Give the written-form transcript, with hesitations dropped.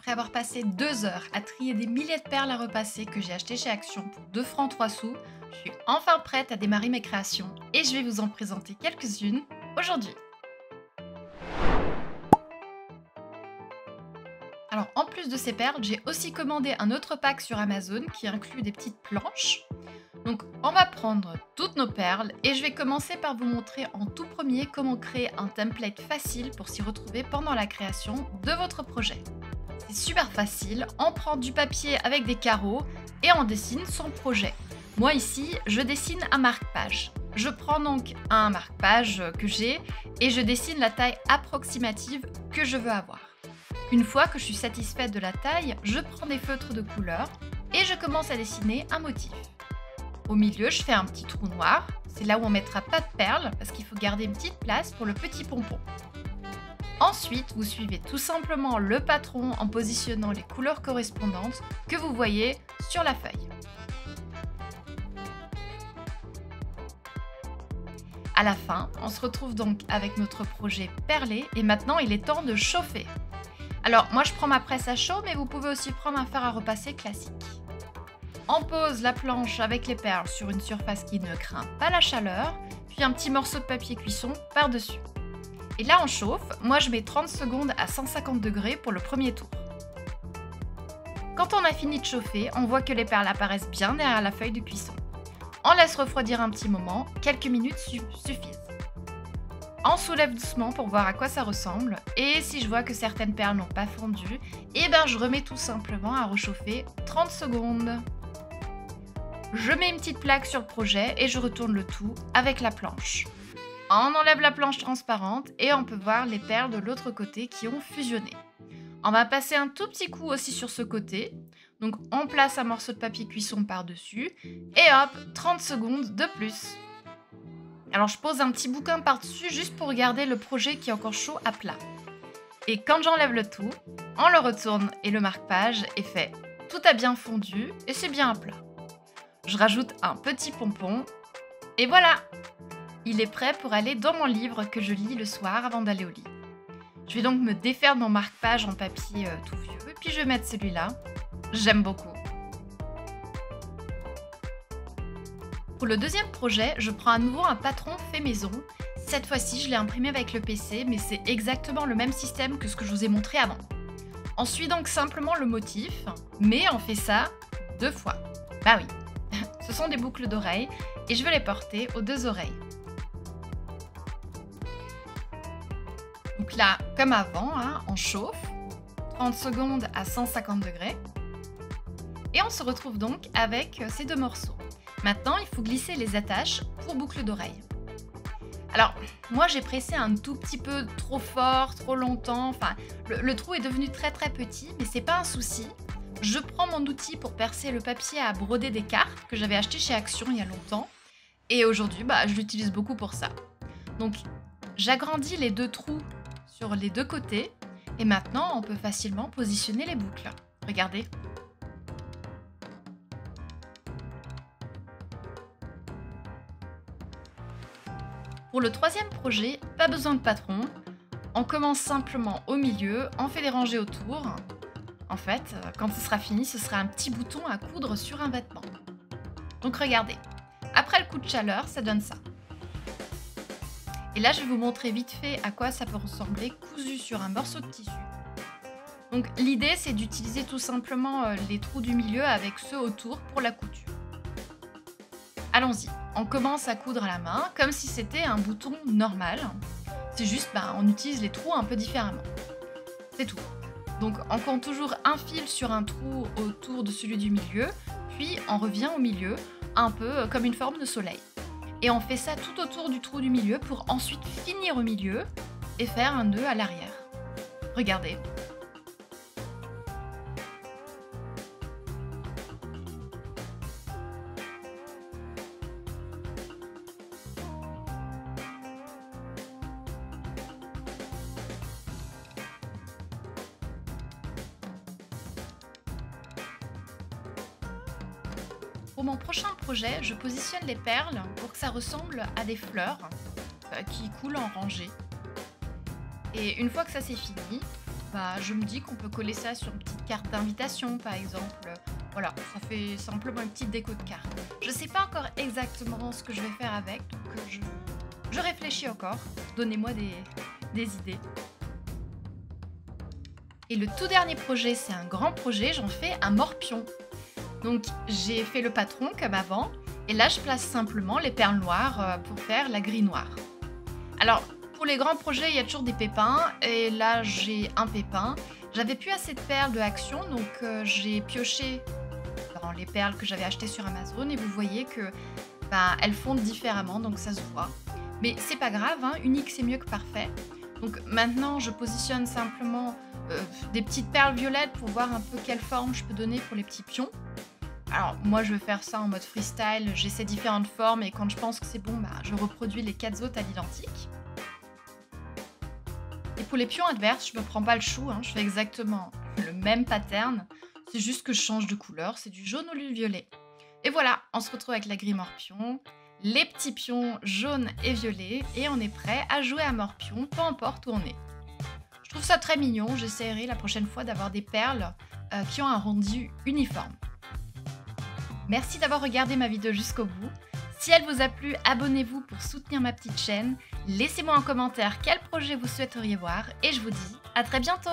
après avoir passé 2 heures à trier des milliers de perles à repasser que j'ai achetées chez Action pour 2 francs 3 sous, je suis enfin prête à démarrer mes créations et je vais vous en présenter quelques-unes aujourd'hui. Alors en plus de ces perles, j'ai aussi commandé un autre pack sur Amazon qui inclut des petites planches. Donc on va prendre toutes nos perles et je vais commencer par vous montrer en tout premier comment créer un template facile pour s'y retrouver pendant la création de votre projet. C'est super facile, on prend du papier avec des carreaux et on dessine son projet. Moi ici, je dessine un marque-page. Je prends donc un marque-page que j'ai et je dessine la taille approximative que je veux avoir. Une fois que je suis satisfaite de la taille, je prends des feutres de couleur et je commence à dessiner un motif. Au milieu, je fais un petit trou noir. C'est là où on mettra pas de perles parce qu'il faut garder une petite place pour le petit pompon. Ensuite, vous suivez tout simplement le patron en positionnant les couleurs correspondantes que vous voyez sur la feuille. À la fin, on se retrouve donc avec notre projet perlé et maintenant il est temps de chauffer. Alors moi je prends ma presse à chaud, mais vous pouvez aussi prendre un fer à repasser classique. On pose la planche avec les perles sur une surface qui ne craint pas la chaleur, puis un petit morceau de papier cuisson par-dessus. Et là on chauffe, moi je mets 30 secondes à 150 degrés pour le premier tour. Quand on a fini de chauffer, on voit que les perles apparaissent bien derrière la feuille de cuisson. On laisse refroidir un petit moment, quelques minutes suffisent. On soulève doucement pour voir à quoi ça ressemble, et si je vois que certaines perles n'ont pas fondu, et ben je remets tout simplement à réchauffer 30 secondes. Je mets une petite plaque sur le projet et je retourne le tout avec la planche. On enlève la planche transparente et on peut voir les perles de l'autre côté qui ont fusionné. On va passer un tout petit coup aussi sur ce côté, donc on place un morceau de papier cuisson par-dessus, et hop, 30 secondes de plus. Alors je pose un petit bouquin par-dessus juste pour garder le projet qui est encore chaud à plat. Et quand j'enlève le tout, on le retourne et le marque-page est fait. Tout a bien fondu et c'est bien à plat. Je rajoute un petit pompon et voilà! Il est prêt pour aller dans mon livre que je lis le soir avant d'aller au lit. Je vais donc me défaire de mon marque-page en papier tout vieux, puis je vais mettre celui-là. J'aime beaucoup! Pour le deuxième projet, je prends à nouveau un patron fait maison. Cette fois-ci, je l'ai imprimé avec le PC, mais c'est exactement le même système que ce que je vous ai montré avant. On suit donc simplement le motif, mais on fait ça 2 fois. Bah oui, ce sont des boucles d'oreilles et je vais les porter aux 2 oreilles. Donc là, comme avant, on chauffe, 30 secondes à 150 degrés. Et on se retrouve donc avec ces 2 morceaux. Maintenant, il faut glisser les attaches pour boucle d'oreille. Alors, moi j'ai pressé un tout petit peu trop fort, trop longtemps, enfin, le trou est devenu très très petit, mais c'est pas un souci. Je prends mon outil pour percer le papier à broder des cartes que j'avais acheté chez Action il y a longtemps, et aujourd'hui, je l'utilise beaucoup pour ça. Donc, j'agrandis les 2 trous sur les 2 côtés, et maintenant on peut facilement positionner les boucles. Regardez! Pour le troisième projet, pas besoin de patron, on commence simplement au milieu, on fait des rangées autour. En fait, quand ce sera fini, ce sera un petit bouton à coudre sur un vêtement. Donc regardez, après le coup de chaleur, ça donne ça. Et là, je vais vous montrer vite fait à quoi ça peut ressembler cousu sur un morceau de tissu. Donc l'idée, c'est d'utiliser tout simplement les trous du milieu avec ceux autour pour la couture. Allons-y, on commence à coudre à la main comme si c'était un bouton normal, c'est juste on utilise les trous un peu différemment, c'est tout. Donc on compte toujours un fil sur un trou autour de celui du milieu, puis on revient au milieu, un peu comme une forme de soleil. Et on fait ça tout autour du trou du milieu pour ensuite finir au milieu et faire un nœud à l'arrière. Regardez. Pour mon prochain projet, je positionne les perles pour que ça ressemble à des fleurs qui coulent en rangée. Et une fois que ça c'est fini, je me dis qu'on peut coller ça sur une petite carte d'invitation, par exemple. Voilà, ça fait simplement une petite déco de carte. Je sais pas encore exactement ce que je vais faire avec, donc je réfléchis encore. Donnez-moi des idées. Et le tout dernier projet, c'est un grand projet, j'en fais un morpion. Donc j'ai fait le patron comme avant, et là je place simplement les perles noires pour faire la grille noire. Alors pour les grands projets, il y a toujours des pépins, et là j'ai un pépin. J'avais plus assez de perles de Action, donc j'ai pioché dans les perles que j'avais achetées sur Amazon, et vous voyez que elles fondent différemment, donc ça se voit. Mais c'est pas grave, hein, unique c'est mieux que parfait. Donc maintenant je positionne simplement des petites perles violettes pour voir un peu quelle forme je peux donner pour les petits pions. Alors moi je vais faire ça en mode freestyle, j'essaie différentes formes et quand je pense que c'est bon, je reproduis les 4 autres à l'identique. Et pour les pions adverses, je me prends pas le chou, hein, je fais exactement le même pattern, c'est juste que je change de couleur, c'est du jaune au lieu du violet. Et voilà, on se retrouve avec la grille morpion, les petits pions jaunes et violets, et on est prêt à jouer à morpion, peu importe où on est. Je trouve ça très mignon, j'essaierai la prochaine fois d'avoir des perles qui ont un rendu uniforme. Merci d'avoir regardé ma vidéo jusqu'au bout. Si elle vous a plu, abonnez-vous pour soutenir ma petite chaîne. Laissez-moi en commentaire quel projet vous souhaiteriez voir et je vous dis à très bientôt!